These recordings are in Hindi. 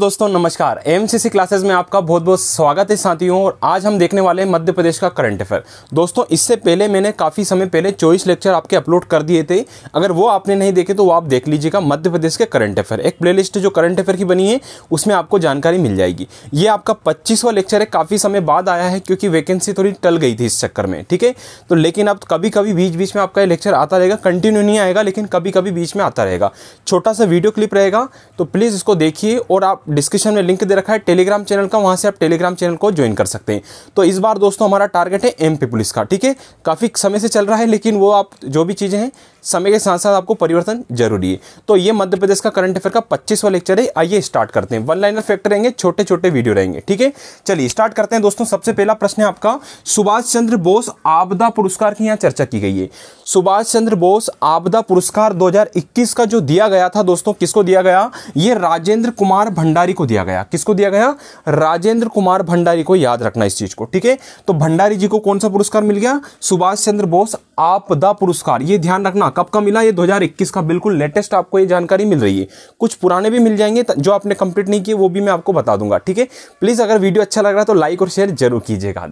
दोस्तों नमस्कार, MCC क्लासेस में आपका बहुत बहुत स्वागत है साथियों। और आज हम देखने वाले हैं मध्य प्रदेश का करंट अफेयर। दोस्तों इससे पहले मैंने काफ़ी समय पहले 24 लेक्चर आपके अपलोड कर दिए थे, अगर वो आपने नहीं देखे तो वो आप देख लीजिएगा। मध्य प्रदेश के करंट अफेयर एक प्लेलिस्ट जो करंट अफेयर की बनी है उसमें आपको जानकारी मिल जाएगी। ये आपका 25वां लेक्चर है, काफ़ी समय बाद आया है क्योंकि वैकेंसी थोड़ी टल गई थी इस चक्कर में, ठीक है। तो लेकिन अब कभी कभी बीच बीच में आपका ये लेक्चर आता रहेगा, कंटिन्यू नहीं आएगा लेकिन कभी कभी बीच में आता रहेगा। छोटा सा वीडियो क्लिप रहेगा तो प्लीज़ इसको देखिए। और आप डिस्क्रिप्शन में लिंक दे रखा है टेलीग्राम चैनल का, वहां से आप टेलीग्राम चैनल को ज्वाइन कर सकते हैं। तो इस बार दोस्तों हमारा टारगेट है MP पुलिस का, ठीक है। काफ़ी समय से चल रहा है लेकिन वो आप जो भी चीज़ें हैं समय के साथ साथ आपको परिवर्तन जरूरी है। तो ये मध्य प्रदेश का करंट अफेयर का 25वां लेक्चर है। आइए स्टार्ट करते हैं। वन लाइनर फैक्ट रहेंगे, छोटे छोटे वीडियो रहेंगे, ठीक है। चलिए स्टार्ट करते हैं दोस्तों। सबसे पहला प्रश्न है आपका सुभाष चंद्र बोस आपदा पुरस्कार की यहाँ चर्चा की गई है। सुभाष चंद्र बोस आपदा पुरस्कार 2021 का जो दिया गया था दोस्तों, किसको दिया गया? ये राजेंद्र कुमार भंडारी को दिया गया। किसको दिया गया? राजेंद्र कुमार भंडारी को, याद रखना इस चीज को, ठीक है। तो भंडारी जी को कौन सा पुरस्कार मिल गया? सुभाष चंद्र बोस आपदा पुरस्कार। ये ध्यान रखना कब का मिला, ये 2021 का, बिल्कुल लेटेस्ट आपको ये जानकारी मिल रही है। कुछ पुराने भी मिल जाएंगे जो आपने कंप्लीट नहीं किए, वो भी मैं आपको बता दूंगा, ठीक है। प्लीज अगर वीडियो अच्छा लग रहा है तो लाइक और शेयर जरूर कीजिएगा।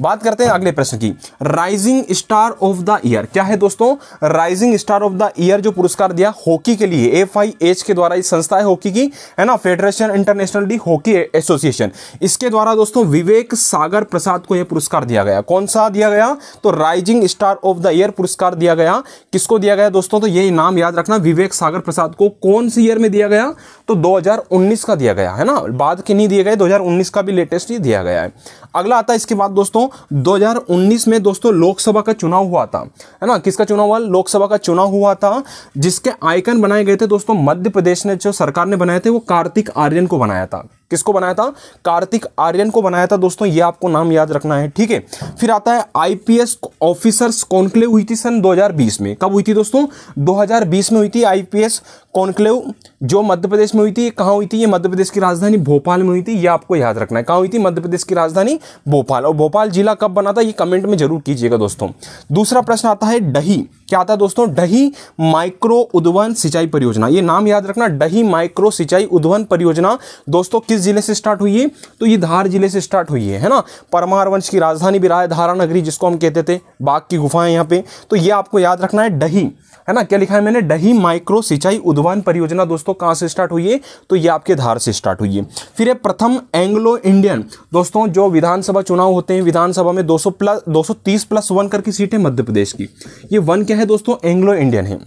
बात करते हैं अगले प्रश्न की, rising star of the year. क्या है दोस्तों? Rising star of the year जो पुरस्कार दिया हॉकी के लिए, FIH के द्वारा, संस्था है हॉकी की, है ना, federation international de hockey association, इसके द्वारा दोस्तों विवेक सागर प्रसाद को यह पुरस्कार दिया गया। कौन सा दिया गया? तो rising star of the year पुरस्कार दिया गया। किसको दिया गया दोस्तों? तो यही नाम याद रखना, विवेक सागर प्रसाद को। कौन सी ईयर में दिया गया? तो 2019 का दिया गया है ना, बाद के नहीं दिए गए, 2019 का भी लेटेस्ट ही दिया गया है। अगला आता है इसके बाद दोस्तों 2019 में दोस्तों लोकसभा का चुनाव हुआ था, है ना। किसका चुनाव हुआ? लोकसभा का चुनाव हुआ था, जिसके आइकन बनाए गए थे दोस्तों मध्य प्रदेश ने, जो सरकार ने बनाए थे वो कार्तिक आर्यन को बनाया था। किसको बनाया था? कार्तिक आर्यन को बनाया था दोस्तों, ये आपको नाम याद रखना है, ठीक है। फिर आता है IPS ऑफिसर्स कॉन्क्लेव हुई थी सन 2020 में। कब हुई थी दोस्तों? 2020 में हुई थी IPS कॉन्क्लेव, जो मध्य प्रदेश में हुई थी। कहाँ हुई थी? ये मध्य प्रदेश की राजधानी भोपाल में हुई थी, ये आपको याद रखना है। कहाँ हुई थी? मध्य प्रदेश की राजधानी भोपाल। और भोपाल जिला कब बना था ये कमेंट में जरूर कीजिएगा दोस्तों। दूसरा प्रश्न आता है दही। क्या आता है दोस्तों? दही माइक्रो उद्वहन सिंचाई परियोजना। ये नाम याद रखना, दही माइक्रो सिंचाई उद्वहन परियोजना दोस्तों किस जिले से स्टार्ट हुई है? तो ये धार जिले से स्टार्ट हुई है ना। परमार वंश की राजधानी भी रहा है, धारा नगरी जिसको हम कहते थे, बाघ की गुफाएं यहाँ पे। तो ये आपको याद रखना है दही, है ना। क्या लिखा है मैंने? दही माइक्रो सिंचाई उद्वहन परियोजना दोस्तों कहाँ से स्टार्ट हुई है? तो ये आपके धार से स्टार्ट हुई है। फिर है प्रथम एंग्लो इंडियन दोस्तों, जो विधानसभा चुनाव होते हैं, विधानसभा में 230+1 करके सीटें मध्य प्रदेश की, ये 1 क्या है दोस्तों? एंग्लो इंडियन है,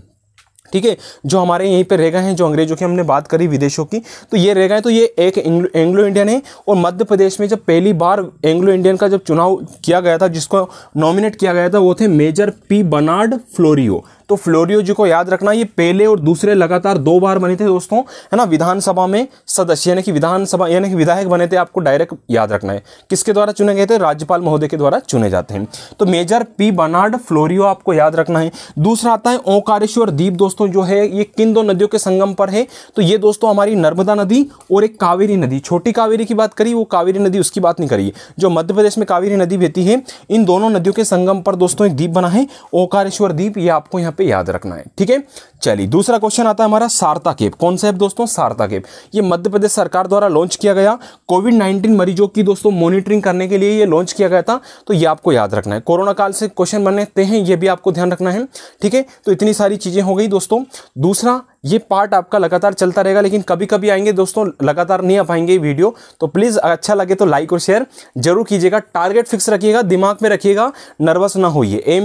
ठीक है, जो हमारे यहीं पे रह गए हैं, जो अंग्रेजों की हमने बात करी विदेशों की, तो ये रह गए, तो ये एक एंग्लो इंडियन है। और मध्य प्रदेश में जब पहली बार एंग्लो इंडियन का जब चुनाव किया गया था, जिसको नॉमिनेट किया गया था वो थे मेजर P बर्नार्ड फ्लोरियो। तो फ्लोरियो जी को याद रखना, ये पहले और दूसरे लगातार 2 बार बने थे दोस्तों, है ना, विधानसभा में सदस्य, यानी कि विधानसभा यानी कि विधायक बने थे। आपको डायरेक्ट याद रखना है, किसके द्वारा चुने गए थे? राज्यपाल महोदय के द्वारा चुने जाते हैं। तो मेजर P बर्नार्ड फ्लोरियो आपको याद रखना है। दूसरा आता है ओंकारेश्वर द्वीप दोस्तों, जो है ये किन 2 नदियों के संगम पर है? तो ये दोस्तों हमारी नर्मदा नदी और एक कावेरी नदी, छोटी कावेरी की बात करी, वो कावेरी नदी, उसकी बात नहीं करी, जो मध्य प्रदेश में कावेरी नदी बहती है। इन दोनों नदियों के संगम पर दोस्तों एक द्वीप बना है, ओंकारेश्वर द्वीप, ये आपको यहाँ पे याद रखना है, ठीक है। चलिए दूसरा क्वेश्चन आता है हमारा सारता कैंप। कौन सा है दोस्तों? सारता कैंप। ये मध्य प्रदेश सरकार द्वारा लॉन्च किया गया, कोविड-19 मरीजों की दोस्तों मॉनिटरिंग करने के लिए ये लॉन्च किया गया था, तो ये आपको याद रखना है। कोरोना काल से क्वेश्चन बनते हैं, ये भी आपको ध्यान रखना है, ठीक है। तो इतनी सारी चीजें हो गई दोस्तों। दूसरा ये पार्ट आपका लगातार चलता रहेगा, लेकिन कभी कभी आएंगे दोस्तों, लगातार नहीं आ पाएंगे वीडियो, तो प्लीज़ अच्छा लगे तो लाइक और शेयर जरूर कीजिएगा। टारगेट फिक्स रखिएगा, दिमाग में रखिएगा, नर्वस ना होइए।